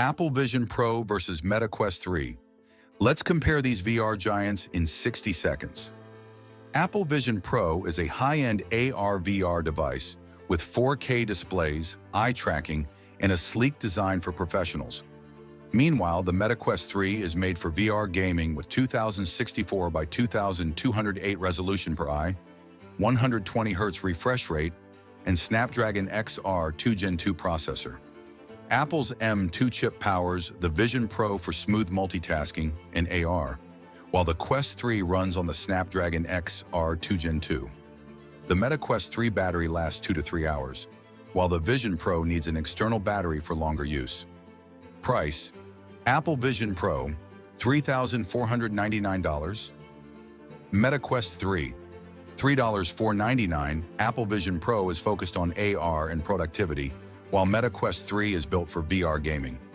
Apple Vision Pro versus Meta Quest 3. Let's compare these VR giants in 60 seconds. Apple Vision Pro is a high-end AR/VR device with 4K displays, eye tracking, and a sleek design for professionals. Meanwhile, the Meta Quest 3 is made for VR gaming with 2064 by 2208 resolution per eye, 120 Hz refresh rate, and Snapdragon XR2 Gen 2 processor. Apple's M2 chip powers the Vision Pro for smooth multitasking and AR, while the Quest 3 runs on the Snapdragon XR2 Gen 2. The Meta Quest 3 battery lasts 2 to 3 hours, while the Vision Pro needs an external battery for longer use. Price: Apple Vision Pro, $3,499. Meta Quest 3, $3,499. Apple Vision Pro is focused on AR and productivity, while Meta Quest 3 is built for VR gaming.